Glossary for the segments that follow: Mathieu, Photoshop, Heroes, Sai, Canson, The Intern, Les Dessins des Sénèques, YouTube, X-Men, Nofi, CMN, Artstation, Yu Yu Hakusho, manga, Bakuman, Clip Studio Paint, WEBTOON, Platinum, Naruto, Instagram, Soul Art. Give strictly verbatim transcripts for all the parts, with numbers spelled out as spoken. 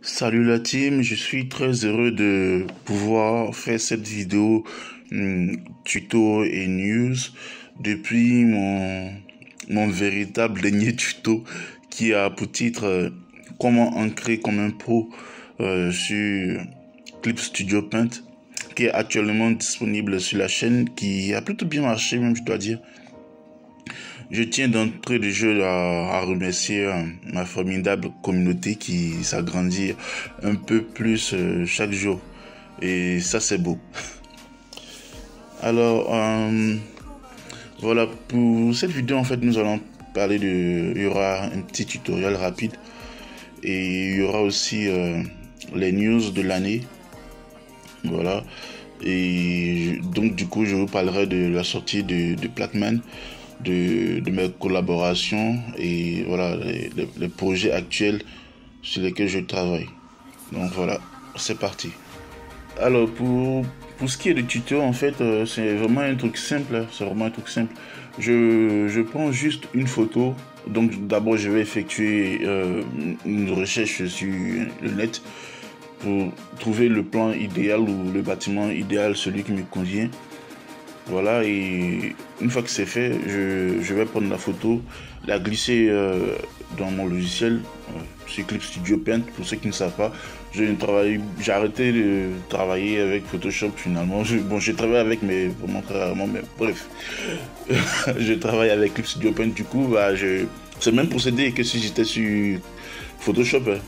Salut la team, je suis très heureux de pouvoir faire cette vidéo tuto et news depuis mon, mon véritable dernier tuto qui a pour titre euh, comment ancrer comme un pro euh, sur Clip Studio Paint, qui est actuellement disponible sur la chaîne, qui a plutôt bien marché même, je dois dire. Je tiens d'entrée de jeu à, à remercier euh, ma formidable communauté qui s'agrandit un peu plus euh, chaque jour. Et ça, c'est beau. Alors, euh, voilà, pour cette vidéo, en fait, nous allons parler de... Il y aura un petit tutoriel rapide. Et il y aura aussi euh, les news de l'année. Voilà. Et donc, du coup, je vous parlerai de la sortie de, de Platinum. De, de mes collaborations et voilà les, les, les projets actuels sur lesquels je travaille. Donc voilà, c'est parti. Alors pour, pour ce qui est du tuto, en fait euh, c'est vraiment un truc simple, hein, c'est vraiment un truc simple. Je, je prends juste une photo. Donc d'abord je vais effectuer euh, une recherche sur le net pour trouver le plan idéal ou le bâtiment idéal, celui qui me convient. Voilà, et une fois que c'est fait, je, je vais prendre la photo, la glisser euh, dans mon logiciel, euh, sur Clip Studio Paint. Pour ceux qui ne savent pas, j'ai arrêté de travailler avec Photoshop finalement. Je, bon, je travaille avec, mais vraiment très rarement, mais bref. Je travaille avec Clip Studio Paint, du coup, bah, c'est le même procédé que si j'étais sur Photoshop. Hein.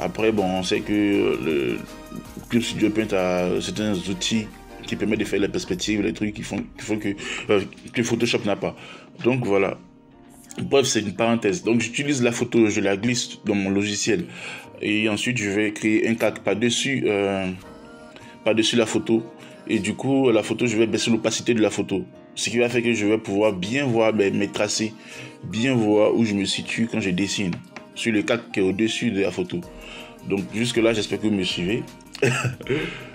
Après, bon, on sait que le Clip Studio Paint a certains outils qui permet de faire les perspectives, les trucs qui font, qui font que, euh, que Photoshop n'a pas. Donc voilà. Bref, c'est une parenthèse. Donc j'utilise la photo, je la glisse dans mon logiciel. Et ensuite, je vais créer un cadre par-dessus euh, par-dessus la photo. Et du coup, la photo, je vais baisser l'opacité de la photo. Ce qui va faire que je vais pouvoir bien voir ben, mes tracés, bien voir où je me situe quand je dessine sur le cadre qui est au-dessus de la photo. Donc jusque-là, j'espère que vous me suivez.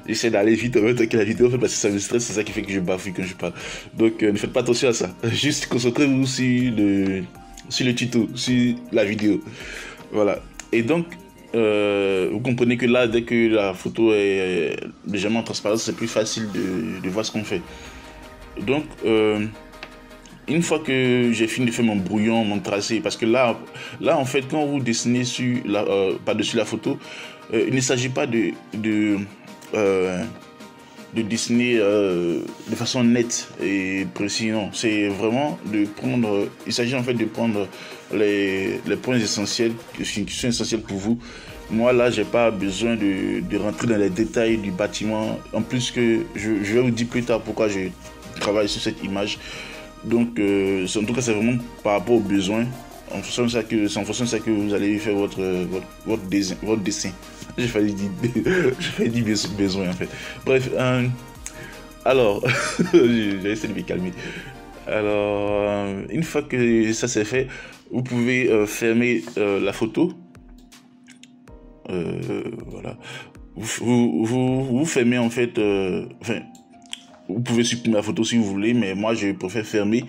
J'essaie d'aller vite en même temps que la vidéo, parce que ça me stresse, c'est ça qui fait que je bafouille quand je parle. Donc euh, ne faites pas attention à ça, juste concentrez-vous sur le, sur le tuto, sur la vidéo. Voilà, et donc euh, vous comprenez que là, dès que la photo est légèrement transparente, c'est plus facile de, de voir ce qu'on fait. Donc euh, une fois que j'ai fini de faire mon brouillon, mon tracé, parce que là, là en fait, quand vous dessinez sur la, euh, par-dessus la photo, euh, il ne s'agit pas de, de, euh, de dessiner euh, de façon nette et précise, non. C'est vraiment de prendre, il s'agit en fait de prendre les, les points essentiels, qui sont essentiels pour vous. Moi, là, j'ai pas besoin de, de rentrer dans les détails du bâtiment. En plus que, je, je vais vous dire plus tard pourquoi je travaille sur cette image. Donc, euh, en tout cas, c'est vraiment par rapport aux besoins. En fonction de ça que, en fonction de ça que vous allez faire votre, votre, votre, dessin, votre dessin. J'ai failli dire, j'ai failli dire besoin, en fait. Bref, euh, alors, j'ai essayé de me calmer. Alors, une fois que ça c'est fait, vous pouvez euh, fermer euh, la photo. Euh, voilà. Vous, vous, vous, vous fermez, en fait... Euh, enfin, vous pouvez supprimer la photo si vous voulez, mais moi je préfère fermer.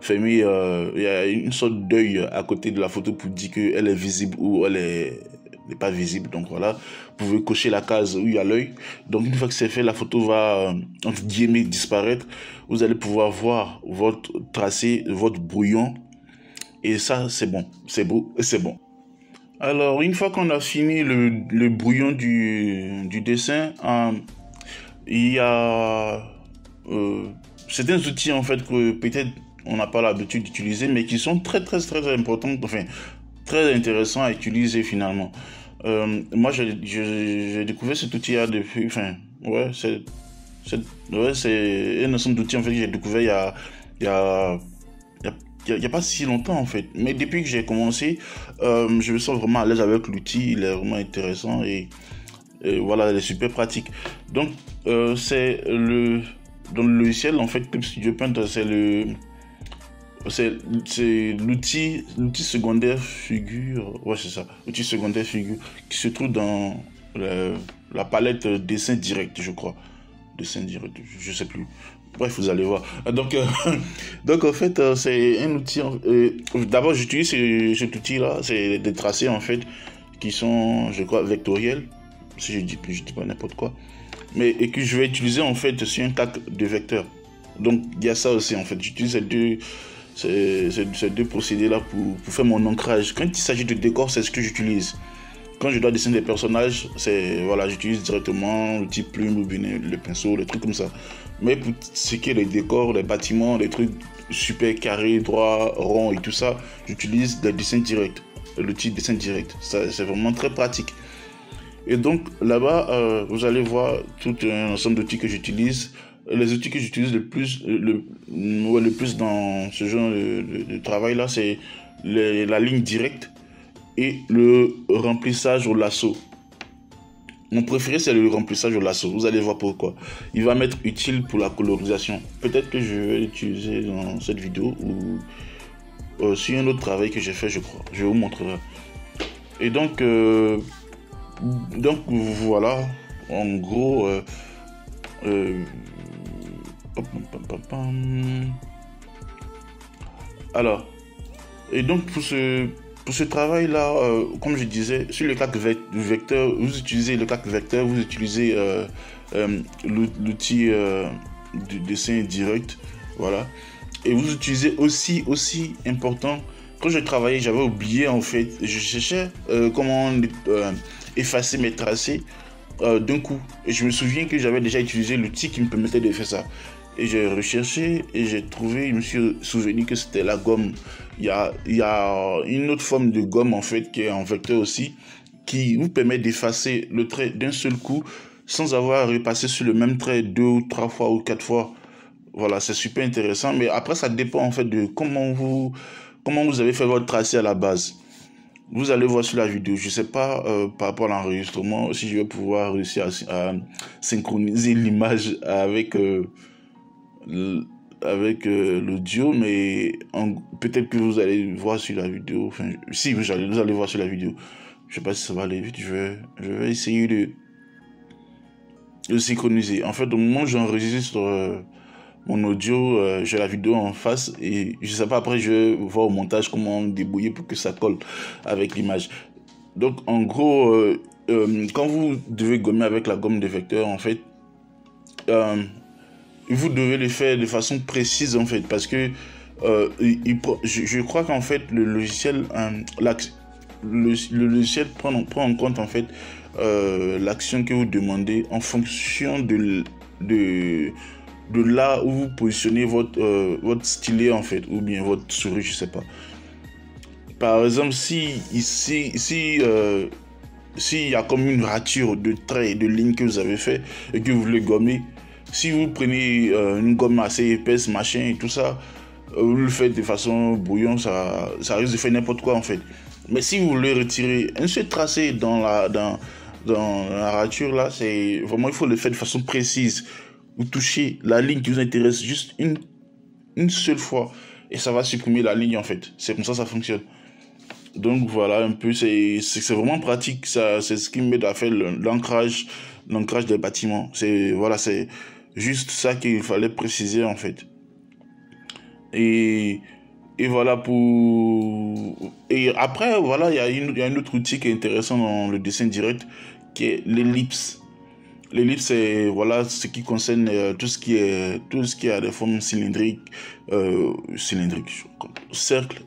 Fermer, il euh, y a une sorte d'œil à côté de la photo pour dire qu'elle est visible ou elle est, elle est pas visible. Donc voilà, vous pouvez cocher la case où il y a l'œil. Donc une fois que c'est fait, la photo va, entre guillemets, disparaître. Vous allez pouvoir voir votre tracé, votre brouillon. Et ça, c'est bon, c'est beau, c'est bon. Alors, une fois qu'on a fini le, le brouillon du, du dessin, il euh, y a... Euh, certains outils en fait que peut-être on n'a pas l'habitude d'utiliser, mais qui sont très très très importants, enfin très intéressants à utiliser finalement. Euh, moi j'ai découvert cet outil là depuis, enfin ouais c'est ouais, un ensemble d'outils en fait que j'ai découvert il y a il y a, il y a Il n'y a, a pas si longtemps en fait, mais depuis que j'ai commencé, euh, je me sens vraiment à l'aise avec l'outil. Il est vraiment intéressant et, et voilà, il est super pratique. Donc euh, c'est le dans le logiciel, en fait, Clip Studio Paint, c'est le c'est l'outil l'outil secondaire figure, ouais c'est ça, outil secondaire figure qui se trouve dans le, la palette dessin direct, je crois, dessin direct, je sais plus. Bref, vous allez voir. Donc euh, donc en fait, c'est un outil. Euh, D'abord, j'utilise cet outil là, c'est des tracés en fait qui sont, je crois, vectoriels, si je dis plus, je dis pas n'importe quoi, mais et que je vais utiliser en fait sur un tag de vecteur. Donc il y a ça aussi en fait, j'utilise ces deux, ces, ces, ces deux procédés là pour, pour faire mon ancrage. Quand il s'agit de décor, c'est ce que j'utilise. Quand je dois dessiner des personnages, c'est voilà, j'utilise directement l'outil plume, le pinceau, les trucs comme ça. Mais pour ce qui est les décors, les bâtiments, les trucs super carrés, droits, ronds et tout ça, j'utilise des dessins directs, l'outil dessin direct. Ça, c'est vraiment très pratique. Et donc là-bas, euh, vous allez voir tout un ensemble d'outils que j'utilise. Les outils que j'utilise le plus, le, ouais, le plus dans ce genre de, de, de travail là, c'est les, la ligne directe et le remplissage au lasso. Mon préféré, c'est le remplissage au lasso. Vous allez voir pourquoi. Il va m'être utile pour la colorisation. Peut-être que je vais l'utiliser dans cette vidéo ou euh, sur un autre travail que j'ai fait, je crois. Je vous montrerai. Et donc, euh, donc voilà. En gros, euh, euh, alors, et donc pour ce, pour ce travail-là, euh, comme je disais, sur le claque vecteur, vous utilisez le claque vecteur, vous utilisez euh, euh, l'outil euh, du dessin direct, voilà. Et vous utilisez aussi, aussi important, quand je travaillais, j'avais oublié en fait, je cherchais euh, comment euh, effacer mes tracés euh, d'un coup. Et je me souviens que j'avais déjà utilisé l'outil qui me permettait de faire ça. Et j'ai recherché et j'ai trouvé, je me suis souvenu que c'était la gomme. Il y a, il y a une autre forme de gomme en fait qui est en vecteur aussi, qui vous permet d'effacer le trait d'un seul coup sans avoir à repasser sur le même trait deux ou trois fois ou quatre fois. Voilà, c'est super intéressant. Mais après, ça dépend en fait de comment vous, comment vous avez fait votre tracé à la base. Vous allez voir sur la vidéo. Je ne sais pas euh, par rapport à l'enregistrement si je vais pouvoir réussir à, à synchroniser l'image avec... Euh, avec euh, l'audio, mais peut-être que vous allez voir sur la vidéo, enfin si vous allez, vous allez voir sur la vidéo, je sais pas si ça va aller vite, je vais, je vais essayer de, de synchroniser. En fait, au moment où j'enregistre euh, mon audio, euh, j'ai la vidéo en face et je sais pas, après je vais voir au montage comment débrouiller pour que ça colle avec l'image. Donc en gros, euh, euh, quand vous devez gommer avec la gomme de vecteur, en fait euh, vous devez le faire de façon précise en fait, parce que euh, il, je, je crois qu'en fait le logiciel, hein, le, le logiciel prend, prend en compte en fait euh, l'action que vous demandez en fonction de, de, de là où vous positionnez votre, euh, votre stylet en fait, ou bien votre souris, je sais pas. Par exemple, si ici, si, euh, s'il y a comme une rature de trait et de ligne que vous avez fait et que vous voulez gommer, si vous prenez euh, une gomme assez épaisse, machin et tout ça, euh, vous le faites de façon bouillon, ça, ça risque de faire n'importe quoi en fait. Mais si vous voulez retirer un seul tracé dans la, dans, dans la rature là, c'est vraiment, il faut le faire de façon précise. Vous touchez la ligne qui vous intéresse juste une, une seule fois et ça va supprimer la ligne en fait. C'est comme ça ça fonctionne. Donc voilà un peu, c'est vraiment pratique, ça, c'est ce qui m'aide à faire l'ancrage l'ancrage des bâtiments. C'est voilà, c'est juste ça qu'il fallait préciser en fait. Et, et voilà pour... Et après, voilà, il y a une, y a un autre outil qui est intéressant dans le dessin direct, qui est l'ellipse. L'ellipse, c'est voilà, ce qui concerne euh, tout ce qui est tout ce qui a des formes cylindriques, euh, cylindriques, cercles,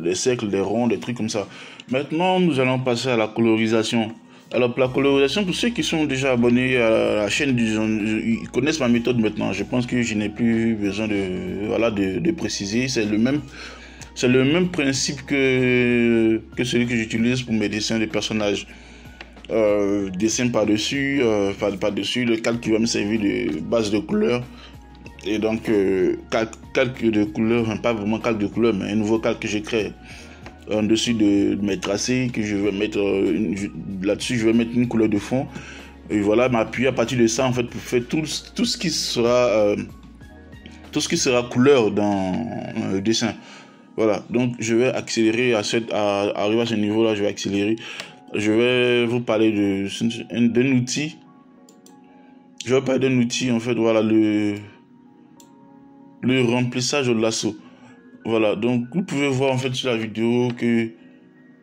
des cercles, des ronds, des trucs comme ça. Maintenant, nous allons passer à la colorisation. Alors pour la colorisation, pour ceux qui sont déjà abonnés à la chaîne, ils connaissent ma méthode maintenant. Je pense que je n'ai plus besoin de, voilà, de, de préciser. C'est le même, c'est le même principe que, que celui que j'utilise pour mes dessins de personnages. Euh, dessin par-dessus, euh, par-dessus, le calque qui va me servir de base de couleur. Et donc, euh, calque, calque de couleur, hein, pas vraiment calque de couleur, mais un nouveau calque que j'ai créé. En dessus de mes tracés, que je vais mettre là-dessus, je vais mettre une couleur de fond et voilà, m'appuyer à partir de ça en fait pour faire tout, tout ce qui sera euh, tout ce qui sera couleur dans le dessin. Voilà, donc je vais accélérer à cette à, à arriver à ce niveau là. Je vais accélérer, je vais vous parler de d'un outil, je vais parler d'un outil en fait, voilà, le le remplissage au lasso. Voilà, donc vous pouvez voir en fait sur la vidéo que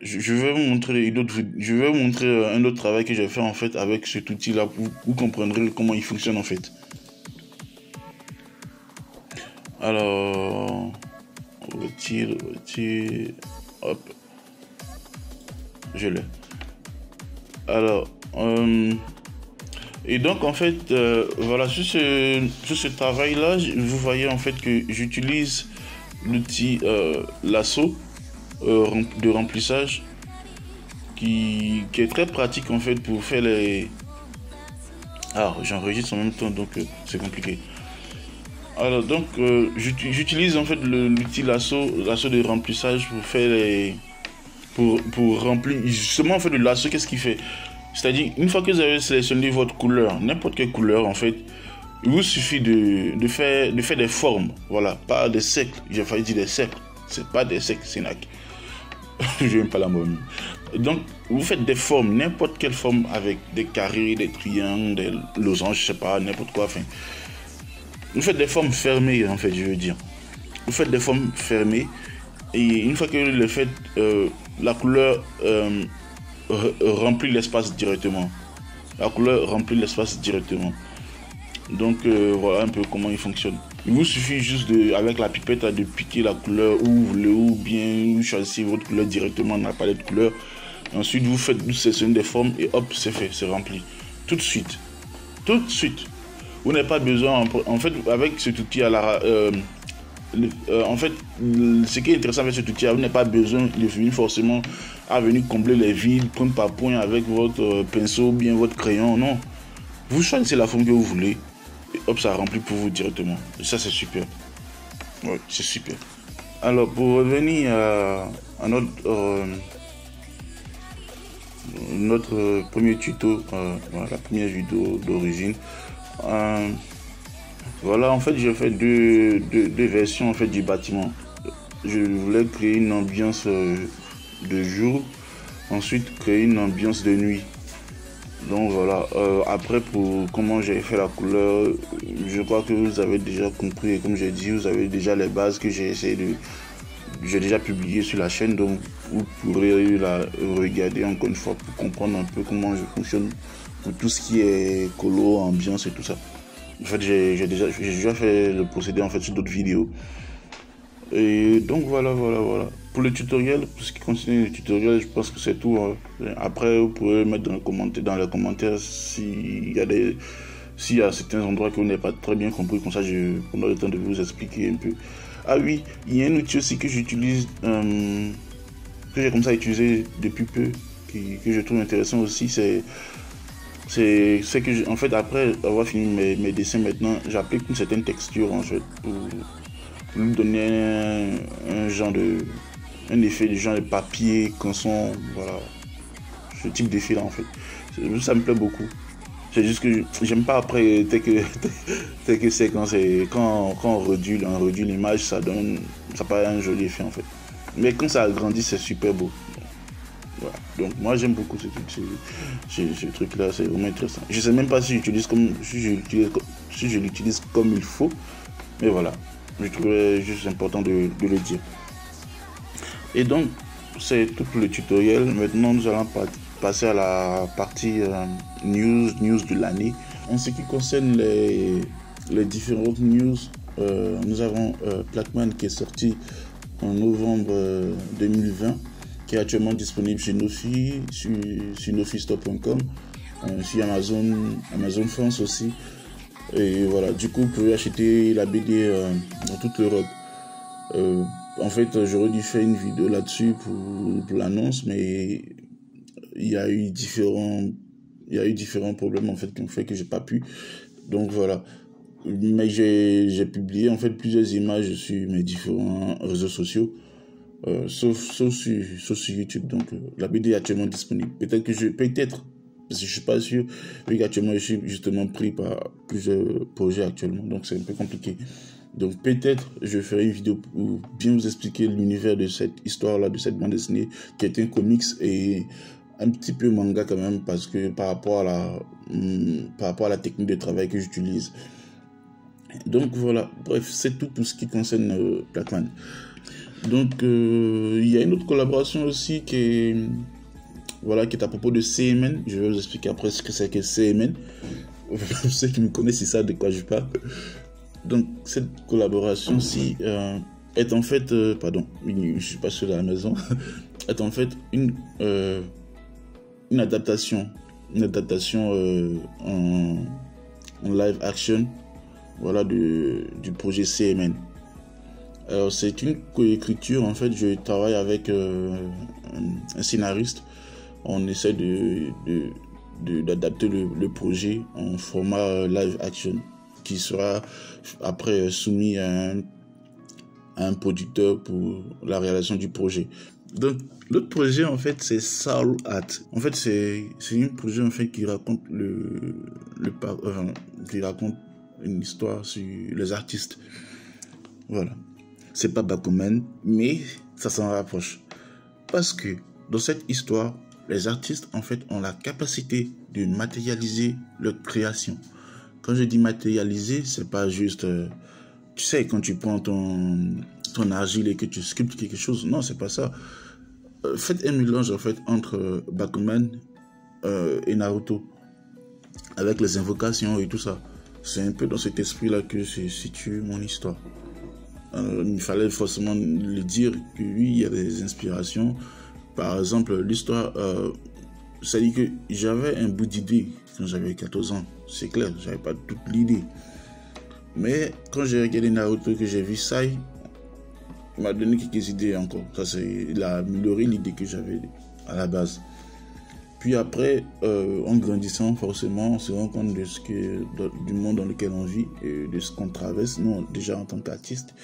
je, je vais vous montrer une autre, je vais vous montrer un autre travail que j'ai fait en fait avec cet outil-là. Vous, vous comprendrez comment il fonctionne en fait. Alors, on retire, retire, hop, je l'ai. Alors, euh, et donc en fait, euh, voilà, sur ce, sur ce travail-là, vous voyez en fait que j'utilise l'outil euh, lasso euh, de remplissage qui, qui est très pratique en fait pour faire les... Ah, j'enregistre en même temps, donc euh, c'est compliqué. Alors donc, euh, j'utilise en fait l'outil lasso, lasso de remplissage pour faire les... Pour, pour remplir, justement en fait le lasso, qu'est-ce qu'il fait? C'est-à-dire, une fois que vous avez sélectionné votre couleur, n'importe quelle couleur en fait, il vous suffit de, de, faire, de faire des formes, voilà, pas des cercles, j'ai failli dire des cercles, c'est pas des cercles, c'est nac. Je n'aime pas la mode. Donc, vous faites des formes, n'importe quelle forme avec des carrés, des triangles, des losanges, je sais pas, n'importe quoi, enfin. Vous faites des formes fermées en fait, je veux dire. Vous faites des formes fermées et une fois que vous les faites, euh, la couleur euh, remplit l'espace directement. La couleur remplit l'espace directement. Donc euh, voilà un peu comment il fonctionne. Il vous suffit juste de, avec la pipette de piquer la couleur où vous voulez, ou bien vous choisissez votre couleur directement dans la palette de couleurs. Ensuite vous faites, vous sélectionnez des formes et hop, c'est fait, c'est rempli. Tout de suite. Tout de suite. Vous n'avez pas besoin, en fait, avec cet outil à la... Euh, Euh, en fait, ce qui est intéressant avec cet outil, vous n'avez pas besoin de venir forcément à venir combler les vides, prendre par point avec votre euh, pinceau ou bien votre crayon. Non, vous choisissez la forme que vous voulez et hop, ça remplit pour vous directement. Et ça, c'est super. Ouais, c'est super. Alors, pour revenir à, à notre, euh, notre premier tuto, euh, la première vidéo d'origine. Euh, Voilà, en fait, j'ai fait deux, deux, deux versions en fait, du bâtiment. Je voulais créer une ambiance euh, de jour, ensuite créer une ambiance de nuit. Donc voilà, euh, après pour comment j'ai fait la couleur, je crois que vous avez déjà compris. Et comme j'ai dit, vous avez déjà les bases que j'ai essayé de... J'ai déjà publié sur la chaîne, donc vous pourrez la regarder encore une fois pour comprendre un peu comment je fonctionne pour tout ce qui est colo, ambiance et tout ça. En fait, j'ai déjà, déjà fait le procédé en fait sur d'autres vidéos. Et donc voilà, voilà, voilà. Pour le tutoriel, pour ce qui concerne le tutoriel, je pense que c'est tout. Hein. Après, vous pouvez mettre dans les commentaires, dans les commentaires s'il y a des, s'il y a certains endroits que vous n'avez pas très bien compris. Comme ça, je prendrai le temps de vous expliquer un peu. Ah oui, il y a un outil aussi que j'utilise, euh, que j'ai comme ça utilisé depuis peu, qui, que je trouve intéressant aussi, c'est... C'est que, je, en fait, après avoir fini mes, mes dessins maintenant, j'applique une certaine texture, en fait, pour, pour lui donner un, un genre de... un effet du genre de papier, canson, voilà. Ce type d'effet-là, en fait. Ça me plaît beaucoup. C'est juste que j'aime pas après, tel que tel que c'est quand c'est... Quand, quand on redule, on redule l'image, ça donne... Ça paraît un joli effet, en fait. Mais quand ça agrandit, c'est super beau. Voilà. Donc moi j'aime beaucoup ce truc, ce, ce, ce truc là, c'est vraiment intéressant. Je sais même pas si j'utilise comme si je l'utilise si je l'utilise comme il faut, mais voilà, je trouvais juste important de, de le dire. Et donc c'est tout pour le tutoriel. Maintenant nous allons pa passer à la partie euh, news news de l'année. En ce qui concerne les, les différentes news, euh, nous avons euh, Platinum qui est sorti en novembre euh, deux mille vingt. Qui est actuellement disponible chez Nofi, sur, sur Nofi Store point com, euh, sur Amazon, Amazon France aussi. Et voilà, du coup, vous pouvez acheter la B D euh, dans toute l'Europe. Euh, en fait, j'aurais dû faire une vidéo là-dessus pour, pour l'annonce, mais il y a eu différents, il y a eu différents problèmes en fait qui ont fait que j'ai pas pu. Donc voilà. Mais j'ai publié en fait plusieurs images sur mes différents réseaux sociaux. Euh, sauf, sauf, sur, sauf sur YouTube, donc euh, la B D est actuellement disponible. Peut-être que je, peut-être, parce que je suis pas sûr, vu qu'actuellement je suis justement pris par plusieurs projets actuellement, donc c'est un peu compliqué. Donc peut-être je ferai une vidéo pour bien vous expliquer l'univers de cette histoire-là, de cette bande dessinée, qui est un comics et un petit peu manga quand même, parce que par rapport à la, hum, par rapport à la technique de travail que j'utilise. Donc voilà, bref, c'est tout pour ce qui concerne euh, Platinum. Donc euh, il y a une autre collaboration aussi qui est, voilà, qui est à propos de C M N. Je vais vous expliquer après ce que c'est que C M N. Ceux qui me connaissent, c'est ça de quoi je parle. Donc cette collaboration-ci euh, est en fait, euh, pardon, je suis pas seul à la maison, est en fait une, euh, une adaptation, une adaptation euh, en, en live action, voilà, de, du projet C M N. Alors c'est une coécriture, en fait, je travaille avec euh, un, un scénariste, on essaie de, de, de, d'adapter le, le projet en format live action, qui sera après soumis à un, à un producteur pour la réalisation du projet. Donc, l'autre projet, en fait, c'est Soul Art. En fait, c'est un projet, en fait, qui raconte, le, le, euh, qui raconte une histoire sur les artistes. Voilà. C'est pas Bakuman, mais ça s'en rapproche. Parce que dans cette histoire, les artistes, en fait, ont la capacité de matérialiser leur création. Quand je dis matérialiser, c'est pas juste, euh, tu sais, quand tu prends ton, ton argile et que tu sculptes quelque chose. Non, c'est pas ça. Euh, faites un mélange, en fait, entre euh, Bakuman euh, et Naruto, avec les invocations et tout ça. C'est un peu dans cet esprit-là que se situe mon histoire. Euh, il fallait forcément le dire que oui, il y a des inspirations. Par exemple, l'histoire, euh, ça dit que j'avais un bout d'idée quand j'avais quatorze ans. C'est clair, j'avais pas toute l'idée. Mais quand j'ai regardé Naruto, que j'ai vu Sai, il m'a donné quelques idées encore. Ça, c'est, il a amélioré l'idée que j'avais à la base. Puis après, euh, en grandissant, forcément, on se rend compte de ce que, de, du monde dans lequel on vit et de ce qu'on traverse, nous, déjà en tant qu'artistes.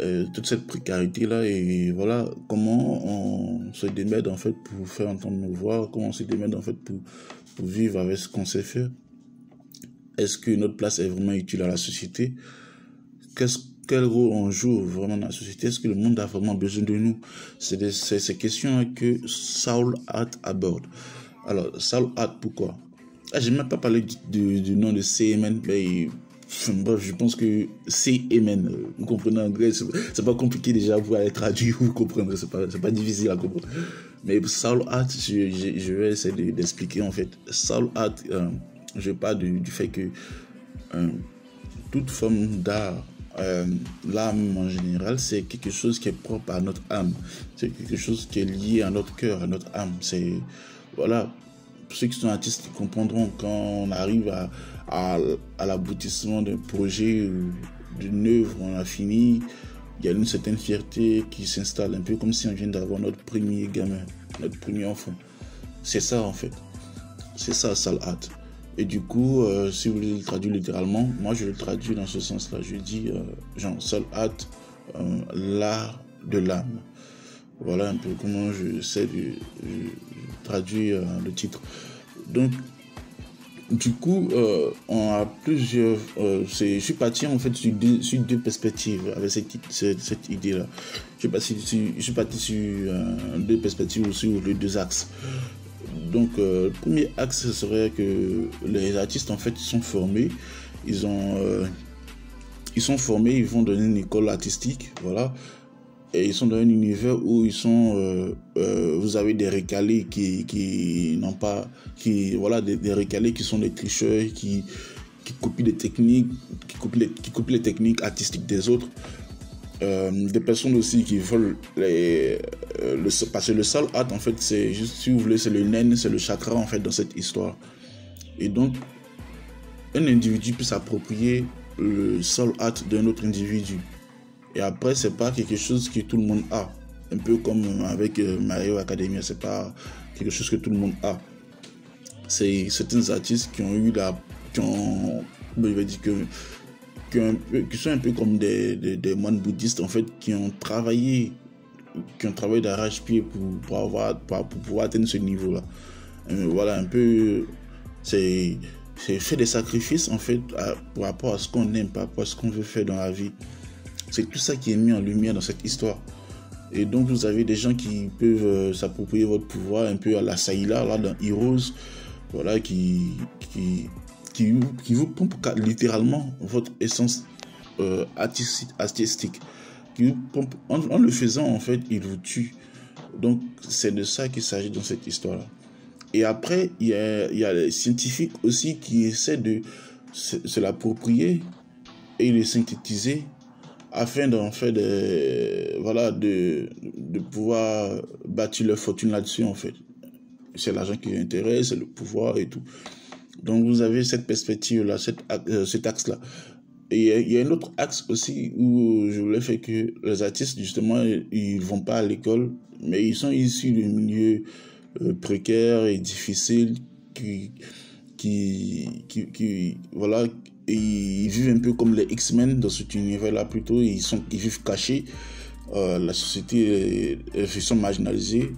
Euh, toute cette précarité-là, et voilà, comment on se démène, en fait, pour faire entendre nos voix, comment on se démène, en fait, pour, pour vivre avec ce qu'on sait faire. Est-ce que notre place est vraiment utile à la société? Qu'est-ce, quel rôle on joue vraiment dans la société? Est-ce que le monde a vraiment besoin de nous? C'est ces questions que Soul Art aborde. Alors, Soul Art, pourquoi? Ah, j'ai même pas parlé du, du, du nom de C M N, mais... Bref, je pense que C M N, vous comprenez en anglais, c'est pas compliqué déjà pour aller traduire, vous comprendrez, c'est pas, pas difficile à comprendre. Mais Soul Art, je, je, je vais essayer d'expliquer en fait. Soul Art, euh, je parle du, du fait que euh, toute forme d'art, euh, l'âme en général, c'est quelque chose qui est propre à notre âme, c'est quelque chose qui est lié à notre cœur, à notre âme. C'est, voilà, ceux qui sont artistes comprendront quand on arrive à à, à l'aboutissement d'un projet, d'une œuvre, on a fini, il y a une certaine fierté qui s'installe, un peu comme si on vient d'avoir notre premier gamin, notre premier enfant. C'est ça en fait, c'est ça Soul Art. Et du coup, euh, si vous voulez le traduire littéralement, moi je le traduis dans ce sens-là, je dis euh, genre Soul Art, euh, l'art de l'âme. Voilà un peu comment je sais de, de traduire le titre. Donc, du coup, euh, on a plusieurs. Euh, je suis parti en fait sur deux, sur deux perspectives avec cette, cette, cette idée-là. Je, je suis parti sur euh, deux perspectives ou sur les deux axes. Donc, euh, le premier axe ce serait que les artistes en fait sont formés. Ils ont, euh, ils sont formés. Ils vont dans une école artistique, voilà. Et ils sont dans un univers où ils sont, euh, euh, vous avez des recalés qui, qui n'ont pas, qui, voilà, des, des recalés qui sont des tricheurs, qui, qui copient des techniques, qui copient les, qui copient les techniques artistiques des autres. Euh, des personnes aussi qui veulent les, euh, le, parce que le Soul Art, en fait, c'est juste, si vous voulez, c'est le naine, c'est le chakra, en fait, dans cette histoire. Et donc, un individu peut s'approprier le Soul Art d'un autre individu. Et après, c'est pas quelque chose que tout le monde a. Un peu comme avec euh, My Hero Academia, c'est pas quelque chose que tout le monde a. C'est certains artistes qui ont eu la, qui ont, je vais dire que, qui, ont un peu, qui sont un peu comme des, des, des moines bouddhistes en fait, qui ont travaillé, qui ont travaillé d'arrache-pied pour, pour avoir, pour, pour pouvoir atteindre ce niveau-là. Voilà, un peu, c'est, c'est fait des sacrifices en fait, à, par rapport à ce qu'on aime, par rapport à ce qu'on veut faire dans la vie. C'est tout ça qui est mis en lumière dans cette histoire. Et donc, vous avez des gens qui peuvent euh, s'approprier votre pouvoir, un peu à la Saïla, là, dans Heroes, voilà, qui, qui, qui, qui vous pompe littéralement votre essence euh, artistique, artistique, qui, en, en le faisant, en fait, il vous tue. Donc, c'est de ça qu'il s'agit dans cette histoire-là. Et après, il y a, il y a les scientifiques aussi qui essaient de se, se l'approprier et le synthétiser afin d'en fait de, voilà, de, de pouvoir bâtir leur fortune là-dessus, en fait. C'est l'argent qui les intéresse, c'est le pouvoir et tout. Donc, vous avez cette perspective-là, cette, euh, cet axe-là. Et il y a un autre axe aussi où je voulais faire que les artistes, justement, ils ne vont pas à l'école, mais ils sont issus de milieux euh, précaires et difficiles qui, qui, qui, qui, voilà, et ils vivent un peu comme les X-Men dans cet univers-là plutôt. Ils, sont, ils vivent cachés, euh, la société, ils sont marginalisés.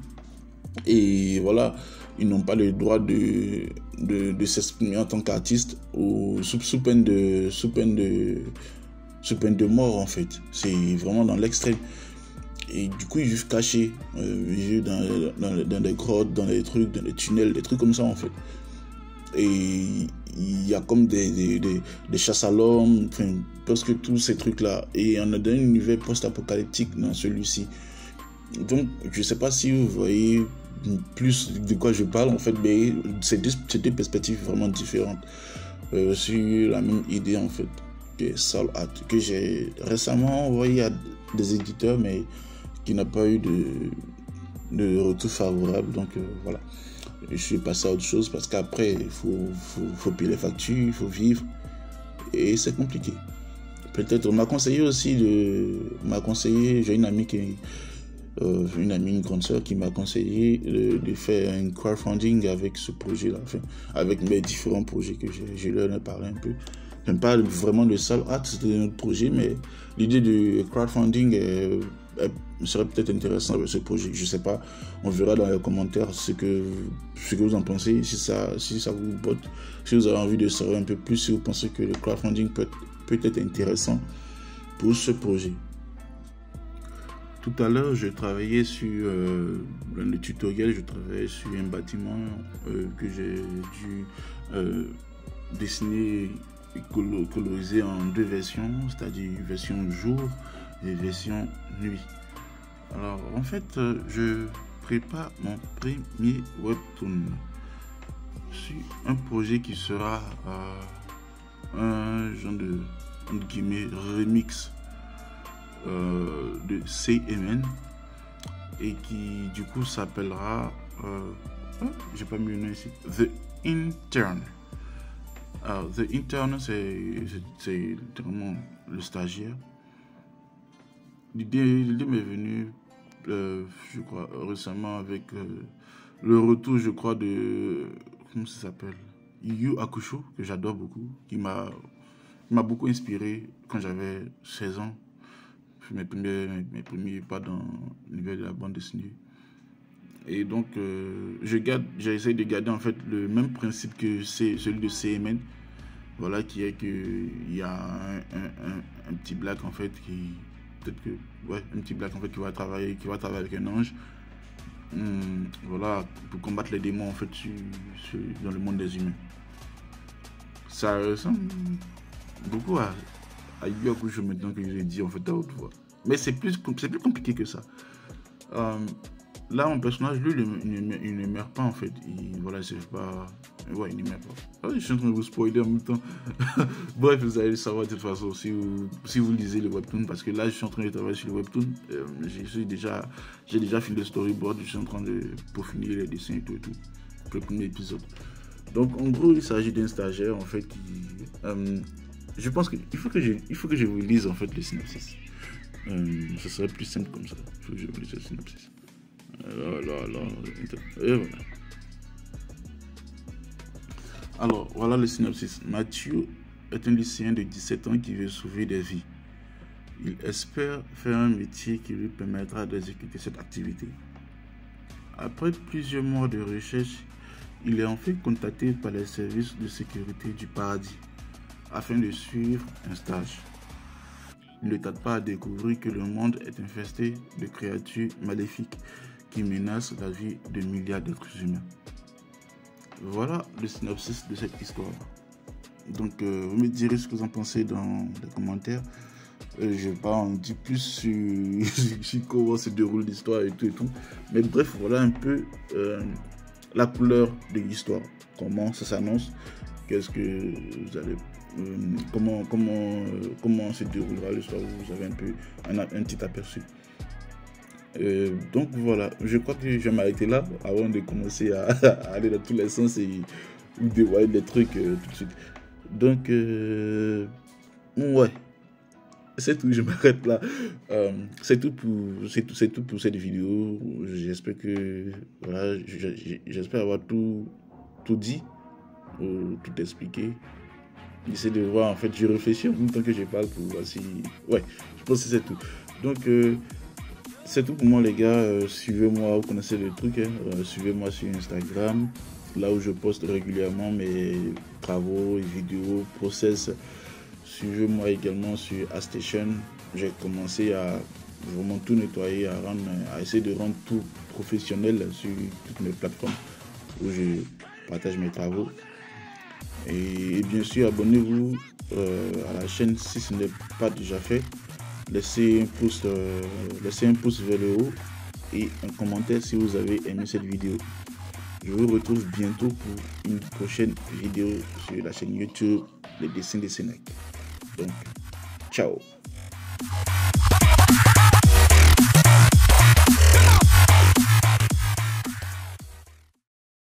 Et voilà, ils n'ont pas le droit de, de, de s'exprimer en tant qu'artiste ou sous, sous, peine de, sous, peine de, sous peine de mort, en fait. C'est vraiment dans l'extrême. Et du coup, ils vivent cachés. Ils vivent dans, dans, dans des grottes, dans des trucs, dans des tunnels, des trucs comme ça, en fait. Et il y a comme des, des, des, des chasses à l'homme, enfin, presque tous ces trucs-là. Et on a dans un univers post-apocalyptique dans celui-ci. Donc, je ne sais pas si vous voyez plus de quoi je parle, en fait, mais c'est deux, deux perspectives vraiment différentes euh, sur la même idée, en fait, que Soul Art, que j'ai récemment envoyé à des éditeurs, mais qui n'a pas eu de, de retour favorable. Donc, euh, voilà, je suis passé à autre chose parce qu'après, il faut, faut, faut payer les factures, il faut vivre, et c'est compliqué. Peut-être, on m'a conseillé aussi de. m'a conseillé, j'ai une amie qui. Euh, une amie, une grande soeur qui m'a conseillé de, de faire un crowdfunding avec ce projet-là, enfin, avec mes différents projets que j'ai, je leur ai parlé un peu. Enfin, pas vraiment de Soul Art, c'était un autre projet, mais l'idée de crowdfunding est, est, serait peut-être intéressante avec ce projet. Je ne sais pas, on verra dans les commentaires ce que, ce que vous en pensez, si ça, si ça vous botte, si vous avez envie de savoir un peu plus, si vous pensez que le crowdfunding peut, peut être intéressant pour ce projet. Tout à l'heure, je travaillais sur euh, le tutoriel, je travaillais sur un bâtiment euh, que j'ai dû euh, dessiner et coloriser en deux versions, c'est-à-dire une version jour et une version nuit. Alors, en fait, je prépare mon premier webtoon sur un projet qui sera euh, un genre de, entre guillemets, remix. Euh, de C M N et qui du coup s'appellera euh, oh, j'ai pas mis le nom ici, The Intern. Alors, The Intern, c'est c'est vraiment le stagiaire. L'idée m'est venue euh, je crois récemment avec euh, le retour je crois de comment ça s'appelle Yu Yu Hakusho, que j'adore beaucoup, qui m'a m'a beaucoup inspiré quand j'avais seize ans. Mes premiers, mes premiers pas dans l'univers de la bande dessinée. Et donc, euh, je garde, j'essaie de garder en fait le même principe que c'est celui de C M N. Voilà, qui est qu'il y a un, un, un, un petit black en fait qui. Peut-être que. Ouais, un petit black en fait qui va travailler, qui va travailler avec un ange. Hum, voilà, pour combattre les démons en fait sur, sur, dans le monde des humains. Ça ressemble beaucoup à. à Yu Hakusho maintenant que je l'ai dit en fait à haute voix. Mais c'est plus, plus compliqué que ça. Euh, là, mon personnage, lui, il ne meurt pas en fait. Il, voilà, il pas... Ouais, il ne meurt pas. Oh, je suis en train de vous spoiler en même temps. Bref, vous allez le savoir de toute façon si vous, si vous lisez le webtoon. Parce que là, je suis en train de travailler sur le webtoon. Euh, J'ai déjà, déjà fini le storyboard. Je suis en train de peaufiner les dessins et tout et tout. Pour le premier épisode. Donc, en gros, il s'agit d'un stagiaire en fait qui... Euh, Je pense qu'il faut que je, il faut que je vous lise en fait le synopsis. Euh, ça serait plus simple comme ça. Il faut que je vous lise le synopsis. Alors, alors, alors, et voilà. Alors, voilà le synopsis. Mathieu est un lycéen de dix-sept ans qui veut sauver des vies. Il espère faire un métier qui lui permettra d'exécuter cette activité. Après plusieurs mois de recherche, il est en fait contacté par les services de sécurité du paradis afin de suivre un stage. Il ne tarde pas à découvrir que le monde est infesté de créatures maléfiques qui menacent la vie de milliards d'êtres humains. Voilà le synopsis de cette histoire. Donc, euh, vous me direz ce que vous en pensez dans les commentaires. je vais pas en dire plus sur, sur comment se déroule l'histoire et tout et tout. Mais bref, voilà un peu euh, la couleur de l'histoire. Comment ça s'annonce, qu'est-ce que vous allez, euh, comment, comment, euh, comment se déroulera l'histoire. Vous avez un peu un, un petit aperçu. Euh, donc voilà, je crois que je vais m'arrêter là avant de commencer à, à aller dans tous les sens et dévoiler des trucs euh, tout de suite. Donc euh, ouais, c'est tout, je m'arrête là. Euh, c'est tout pour c'est tout, c'est tout pour cette vidéo. J'espère que voilà, j'espère avoir tout tout dit, euh, tout expliqué. J'essaie de voir, en fait, je réfléchis en même temps que je parle pour voir si ouais, je pense que c'est tout. Donc euh, c'est tout pour moi, les gars. Euh, Suivez-moi, vous connaissez le truc. Hein. Euh, Suivez-moi sur Instagram, là où je poste régulièrement mes travaux, vidéos, process. Suivez-moi également sur Artstation. J'ai commencé à vraiment tout nettoyer, à, rendre, à essayer de rendre tout professionnel sur toutes mes plateformes où je partage mes travaux. Et, et bien sûr, abonnez-vous euh, à la chaîne si ce n'est pas déjà fait. Laissez un pouce, euh, laissez un pouce vers le haut et un commentaire si vous avez aimé cette vidéo. Je vous retrouve bientôt pour une prochaine vidéo sur la chaîne YouTube Les Dessins des Sénèques. Donc, ciao.